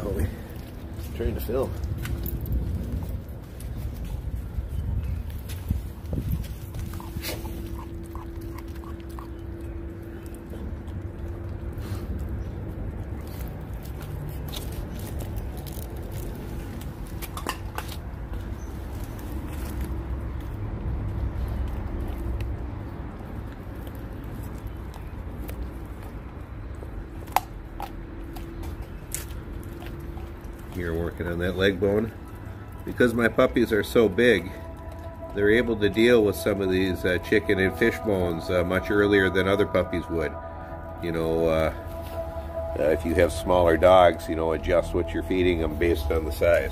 though, homie. I'm trying to film. Here working on that leg bone. Because my puppies are so big, they're able to deal with some of these chicken and fish bones much earlier than other puppies would. You know, if you have smaller dogs, you know, adjust what you're feeding them based on the size.